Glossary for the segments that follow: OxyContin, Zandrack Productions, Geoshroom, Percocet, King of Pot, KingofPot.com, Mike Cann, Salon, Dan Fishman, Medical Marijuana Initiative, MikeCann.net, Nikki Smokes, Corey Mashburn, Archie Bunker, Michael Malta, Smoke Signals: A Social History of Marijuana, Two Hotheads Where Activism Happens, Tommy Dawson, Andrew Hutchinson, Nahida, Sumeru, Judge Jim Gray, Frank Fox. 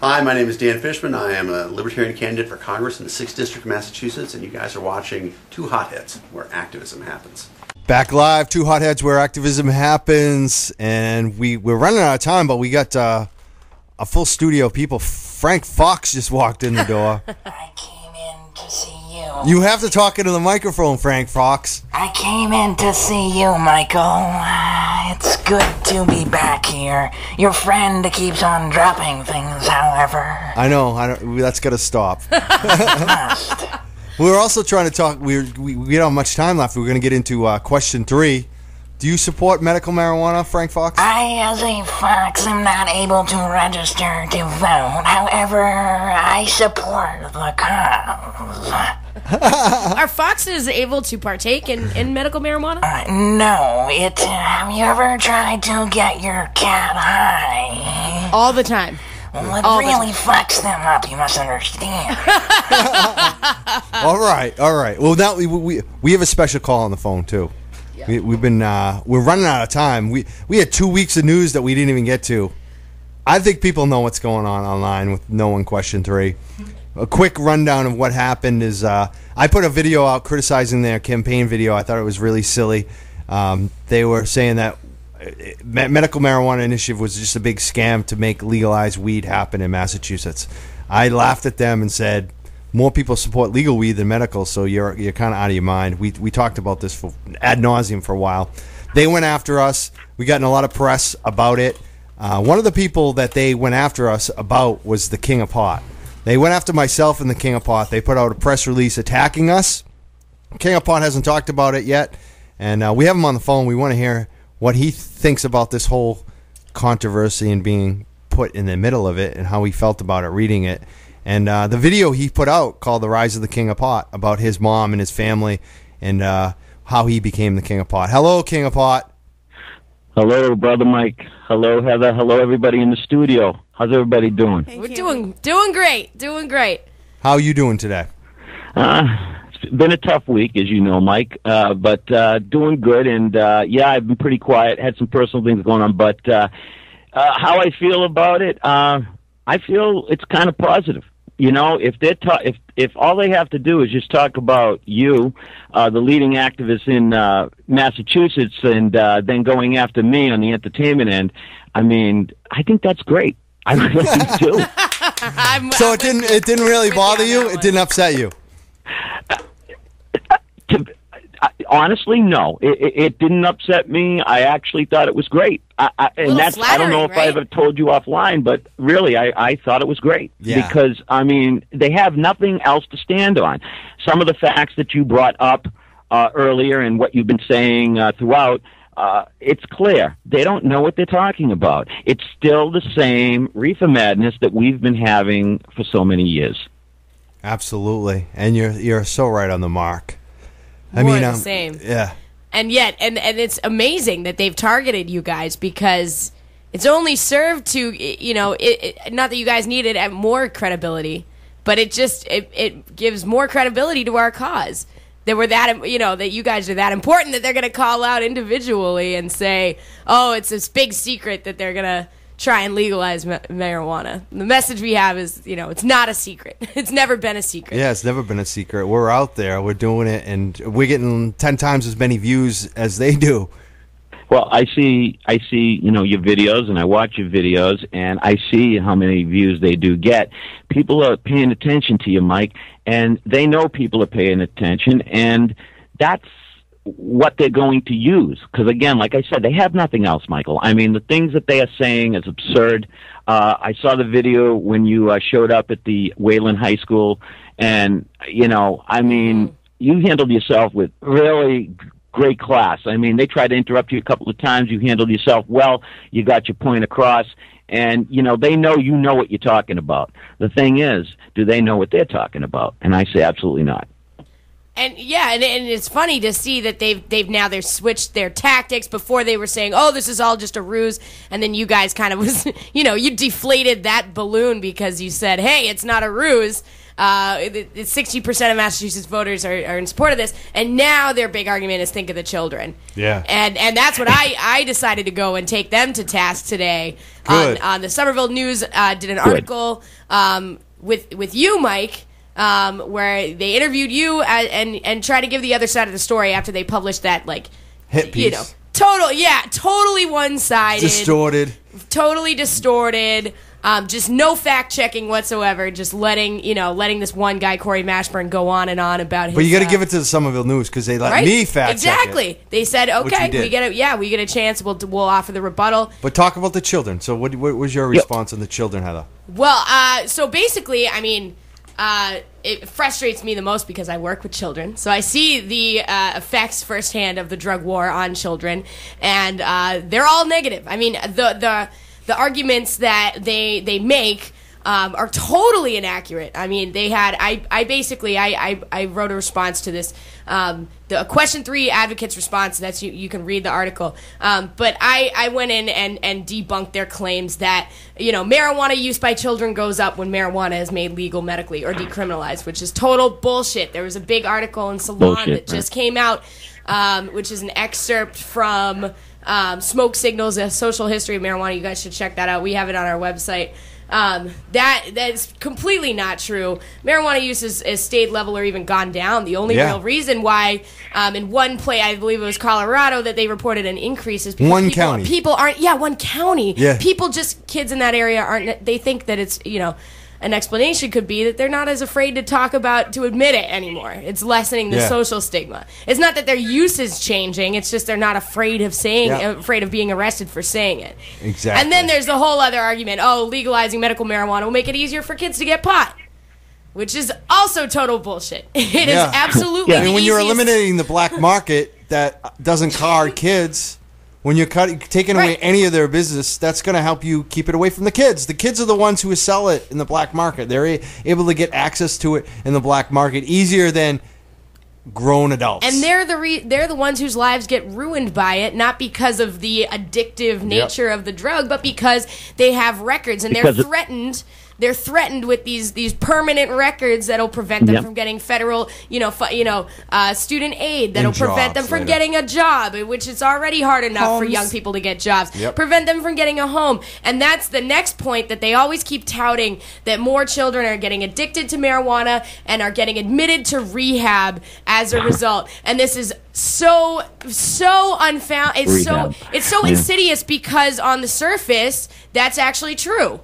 Hi, my name is Dan Fishman. I am a Libertarian candidate for Congress in the 6th District of Massachusetts, and you guys are watching Two Hotheads, Where Activism Happens. Back live, Two Hotheads, Where Activism Happens, and we're running out of time, but we got a full studio of people. Frank Fox just walked in the door. I came in to see you. You have to talk into the microphone, Frank Fox. I came in to see you, Michael. It's good to be back here. Your friend keeps on dropping things, however. I know. That's got to stop. We're also trying to talk. We don't have much time left. We're going to get into question 3. Do you support medical marijuana, Frank Fox? I, as a fox, am not able to register to vote. However, I support the cause. Are foxes able to partake in medical marijuana? No. Have you ever tried to get your cat high? All the time. Well, it really fucks them up, you must understand. All right. Well, now we have a special call on the phone, too. Yep. We're running out of time. We had 2 weeks of news that we didn't even get to. I think people know what's going on online with knowing question 3. A quick rundown of what happened is I put a video out criticizing their campaign video. I thought it was really silly. They were saying that medical marijuana initiative was just a big scam to make legalized weed happen in Massachusetts. I laughed at them and said, more people support legal weed than medical, so you're kind of out of your mind. We talked about this for ad nauseum for a while. They went after us. We got in a lot of press about it. One of the people that they went after us about was the King of Pot. They went after myself and the King of Pot. They put out a press release attacking us. King of Pot hasn't talked about it yet, and we have him on the phone. We want to hear what he thinks about this whole controversy and being put in the middle of it and how he felt about it, reading it. And the video he put out called The Rise of the King of Pot, about his mom and his family and how he became the King of Pot. Hello, King of Pot. Hello, Brother Mike. Hello, Heather. Hello, everybody in the studio. How's everybody doing? We're doing great. How are you doing today? It's been a tough week, as you know, Mike, but doing good. And, yeah, I've been pretty quiet, had some personal things going on. But how I feel about it, I feel it's kind of positive. You know, if all they have to do is just talk about you, the leading activist in Massachusetts, and then going after me on the entertainment end, I mean, I think that's great. I really do. So it didn't really bother you? It didn't upset you? Honestly, no. It didn't upset me. I actually thought it was great. I don't know if I ever told you offline, but really, I thought it was great. Yeah. Because, I mean, they have nothing else to stand on. Some of the facts that you brought up earlier and what you've been saying throughout, it's clear. They don't know what they're talking about. It's still the same reefer madness that we've been having for so many years. Absolutely. And you're so right on the mark. I mean, the same. Yeah. And yet, and it's amazing that they've targeted you guys, because it's only served to, you know, not that you guys needed more credibility, but it gives more credibility to our cause. That we're that, you know, that you guys are that important that they're going to call out individually and say, oh, it's this big secret that they're going to try and legalize marijuana. The message we have is, you know, it's not a secret. It's never been a secret. Yeah, it's never been a secret. We're out there. We're doing it, and we're getting 10 times as many views as they do. Well, I see, you know, your videos, and I watch your videos, and I see how many views they do get. People are paying attention to you, Mike, and they know people are paying attention, and that's what they're going to use. Because, again, like I said, they have nothing else, Michael. I mean, the things that they are saying is absurd. I saw the video when you showed up at the Wayland High School, and, you know, I mean, you handled yourself with really great class. I mean, they tried to interrupt you a couple of times. You handled yourself well. You got your point across. And, you know, they know you know what you're talking about. The thing is, do they know what they're talking about? And I say absolutely not. And yeah, and it's funny to see that they've now switched their tactics. Before they were saying, "Oh, this is all just a ruse," and then you guys kind of was, you know, you deflated that balloon because you said, "Hey, it's not a ruse." 60% of Massachusetts voters are in support of this, and now their big argument is think of the children. Yeah, and that's what I decided to go and take them to task today. On the Somerville News did an article with you, Mike. Where they interviewed you and tried to give the other side of the story after they published that, like, hit piece. You know, totally one-sided, totally distorted, just no fact-checking whatsoever, just letting this one guy, Corey Mashburn, go on about his... But you got to give it to the Somerville News because they let me fact-check it. They said, okay, we get a chance, we'll offer the rebuttal. But talk about the children. So what was your response on the children, Heather? Well, so basically, I mean... it frustrates me the most because I work with children, so I see the effects firsthand of the drug war on children, and they're all negative. I mean, the arguments that they make are totally inaccurate. I mean, they had I wrote a response to this, the question 3 advocate's response. That's you can read the article, but I went in and debunked their claims that, you know, marijuana use by children goes up when marijuana is made legal medically or decriminalized, which is total bullshit. There was a big article in Salon that just came out, which is an excerpt from Smoke Signals: A Social History of Marijuana. You guys should check that out. We have it on our website. That's completely not true. Marijuana use has stayed level or even gone down. The only real reason why in one place, I believe it was Colorado, that they reported an increase is because kids in that area aren't, they think that it's, you know, an explanation could be that they're not as afraid to talk about, to admit it anymore. It's lessening the social stigma. It's not that their use is changing. It's just they're not afraid of saying, afraid of being arrested for saying it. Exactly. And then there's the whole other argument. Oh, legalizing medical marijuana will make it easier for kids to get pot, which is also total bullshit. It is absolutely. I mean, when you're eliminating the black market that doesn't card kids. When you're taking away any of their business, that's going to help you keep it away from the kids. The kids are the ones who sell it in the black market. They're able to get access to it in the black market easier than grown adults. And they're the ones whose lives get ruined by it, not because of the addictive nature of the drug, but because they have records and they're threatened. They're threatened with these permanent records that'll prevent them from getting federal, student aid, that'll prevent them from getting a job, which it's already hard enough for young people to get jobs. Prevent them from getting a home, and that's the next point that they always keep touting, that more children are getting addicted to marijuana and are getting admitted to rehab as a result. And this is so unfounded. It's so insidious, because on the surface, that's actually true.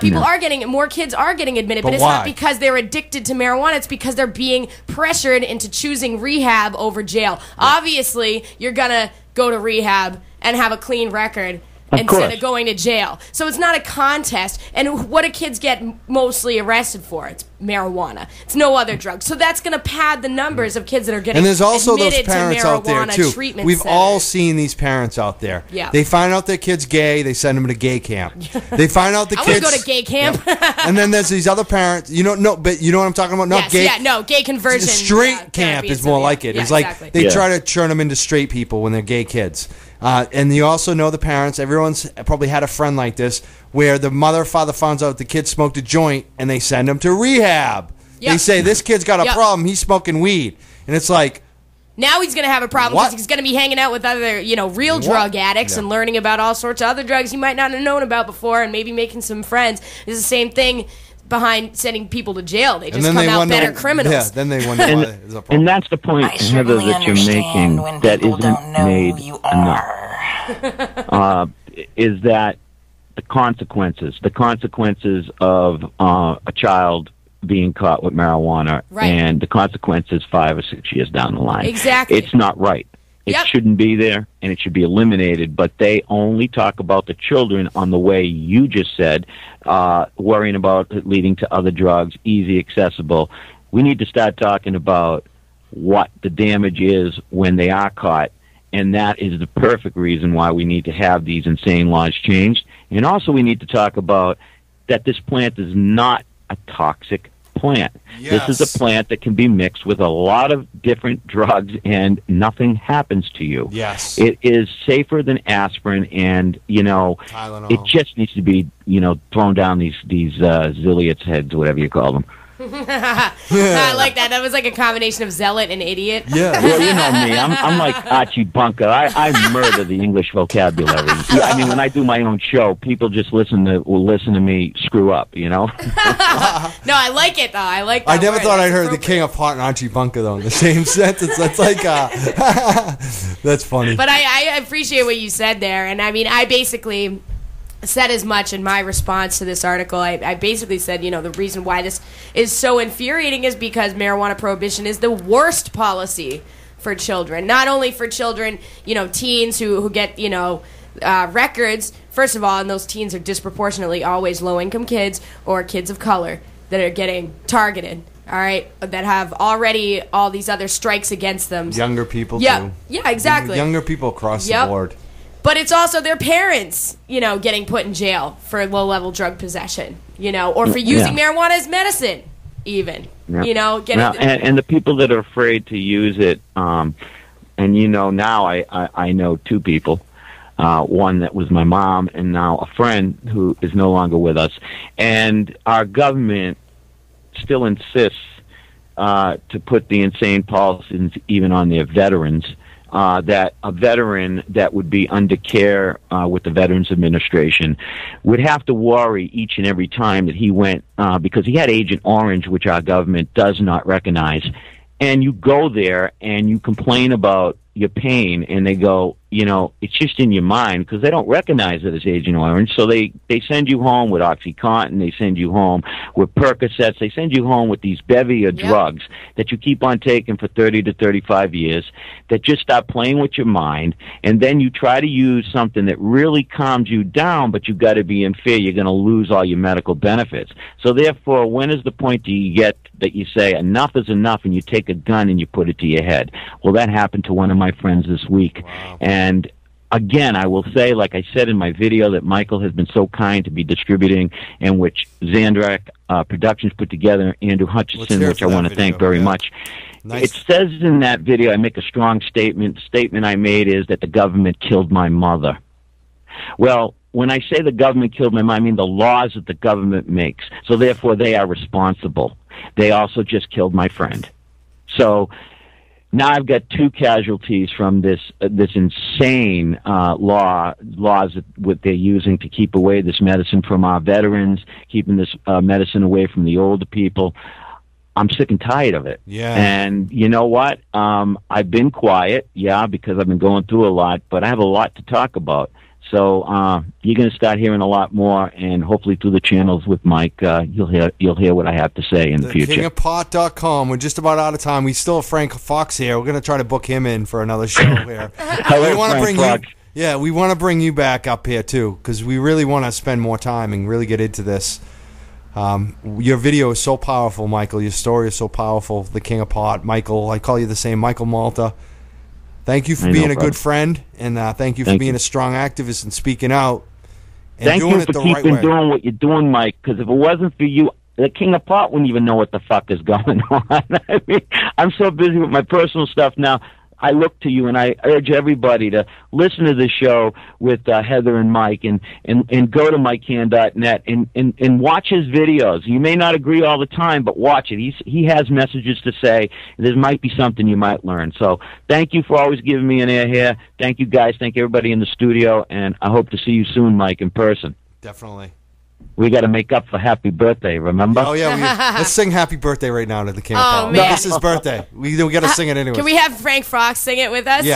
People are getting it. More kids are getting admitted, but it's not because they're addicted to marijuana. It's because they're being pressured into choosing rehab over jail. Yeah. Obviously, you're going to go to rehab and have a clean record instead of going to jail. So it's not a contest. And what do kids get mostly arrested for? It's marijuana. It's no other drug. So that's going to pad the numbers of kids that are getting admitted to marijuana. And there's also those parents out there, too. We've all seen these parents out there. Yeah. They find out their kid's gay. They send them to gay camp. They find out the kids... I want to go to gay camp. And then there's these other parents. You know what I'm talking about? Gay conversion. Straight camp is more like it. It's like they try to turn them into straight people when they're gay kids. And you also know the parents. Everyone's probably had a friend like this where the mother or father finds out the kid smoked a joint and they send him to rehab. Yep. They say, this kid's got a problem. He's smoking weed. And it's like... Now he's going to have a problem because he's going to be hanging out with other, real drug addicts and learning about all sorts of other drugs he might not have known about before and maybe making some friends. It's the same thing behind sending people to jail. They just come out better criminals. Yeah, then they wonder why there's a problem. And that's the point, Heather, that you're making that isn't made enough. Is that the consequences of a child being caught with marijuana and the consequences 5 or 6 years down the line. Exactly. It's not right. It shouldn't be there, and it should be eliminated. But they only talk about the children on the way you just said, worrying about it leading to other drugs, easy, accessible. We need to start talking about what the damage is when they are caught, and that is the perfect reason why we need to have these insane laws changed. And also we need to talk about that this plant is not a toxic plant. Yes. This is a plant that can be mixed with a lot of different drugs and nothing happens to you. Yes. It is safer than aspirin and, you know, Tylenol. It just needs to be, you know, thrown down these zilliots heads, whatever you call them. Yeah. I like that. That was like a combination of zealot and idiot. Yeah. Well, you know me. I'm like Archie Bunker. I murder the English vocabulary. I mean, when I do my own show, people just will listen to me screw up, you know? No, I like it, though. I like that. I never thought I'd heard the King of Pot and Archie Bunker, though, in the same sentence. That's like, that's funny. But I appreciate what you said there. And, I mean, I basically said as much in my response to this article. I basically said, you know, the reason why this is so infuriating is because marijuana prohibition is the worst policy for children. Not only for children, you know, teens who get, you know, records, first of all, and those teens are disproportionately always low-income kids or kids of color that are getting targeted. All right, that have already all these other strikes against them. Younger people, too. Yeah, exactly. Younger people across the board. But it's also their parents, you know, getting put in jail for low-level drug possession, you know, or for using marijuana as medicine, even, you know. And the people that are afraid to use it, and, you know, now I know two people, one that was my mom and now a friend who is no longer with us. And our government still insists to put the insane policies even on their veterans. That a veteran that would be under care with the Veterans Administration would have to worry each and every time that he went because he had Agent Orange, which our government does not recognize. And you go there and you complain about your pain and they go, you know, it's just in your mind because they don't recognize it as Agent Orange. So they send you home with OxyContin. They send you home with Percocets. They send you home with these bevy of drugs that you keep on taking for 30 to 35 years that just stop playing with your mind. And then you try to use something that really calms you down, but you've got to be in fear you're going to lose all your medical benefits. So therefore, when is the point do you get that you say enough is enough and you take a gun and you put it to your head? Well, that happened to one of my friends this week. Wow. And again, I will say, like I said in my video, that Michael has been so kind to be distributing, and which Zandrack Productions put together, Andrew Hutchinson, which I want to thank very much. Nice. It says in that video, I make a strong statement. The statement I made is that the government killed my mother. Well, when I say the government killed my mother, I mean the laws that the government makes. So therefore, they are responsible. They also just killed my friend. So now I've got two casualties from this insane laws that what they're using to keep away this medicine from our veterans, keeping this medicine away from the older people. I'm sick and tired of it. Yeah. And you know what? I've been quiet, because I've been going through a lot, but I have a lot to talk about. So you're going to start hearing a lot more, and hopefully through the channels with Mike, you'll hear what I have to say in the future. KingofPot.com. We're just about out of time. We still have Frank Fox here. We're going to try to book him in for another show here. Hello, we want to bring you back up here too, because we really want to spend more time and really get into this. Your video is so powerful, Michael. Your story is so powerful. The King of Pot, Michael. I call you the same, Michael Malta. Thank you for being a good friend, and thank you for being a strong activist and speaking out. And thank you for keeping doing what you're doing, Mike, because if it wasn't for you, the King of Pot wouldn't even know what the fuck is going on. I mean, I'm so busy with my personal stuff now. I look to you, and I urge everybody to listen to this show with Heather and Mike, and go to MikeCann.net and watch his videos. You may not agree all the time, but watch it. He has messages to say. There might be something you might learn. So thank you for always giving me an ear here. Thank you, guys. Thank everybody in the studio, and I hope to see you soon, Mike, in person. Definitely. We got to make up for happy birthday, remember? Oh, yeah. Let's sing happy birthday right now to the King of Pot. No, this is birthday. We got to sing it anyway. Can we have Frank Fox sing it with us, too?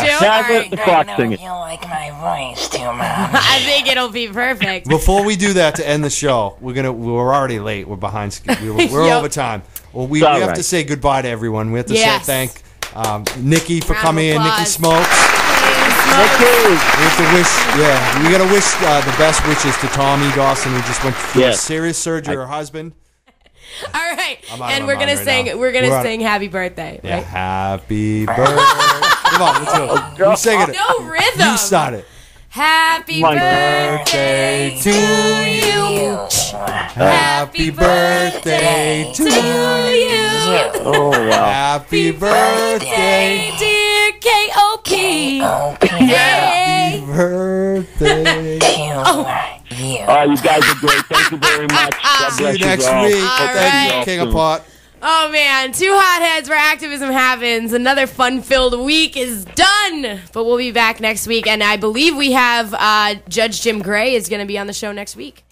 Sing it. You like my voice too much. I think it'll be perfect. Before we do that, to end the show, we're already late. We're behind. We're over time. Well, we have to say goodbye to everyone. We have to say thank Nikki for coming in. Nikki Smokes. We have to wish, we got to wish the best wishes to Tommy Dawson, who just went through serious surgery. Her husband. All right, and we're gonna sing. We're gonna sing "Happy Birthday." Right? Yeah, happy birthday. Come on, let's do it. You sing it. No rhythm. You start it. Happy birthday to you. Happy birthday to you. Oh, wow. Happy birthday, dear KOP. Happy birthday. All right, you guys are great. Thank you very much. See you next week. Thank you, King of Pot. Oh, man. Two Hotheads Where Activism Happens. Another fun-filled week is done. But we'll be back next week. And I believe we have Judge Jim Gray is going to be on the show next week.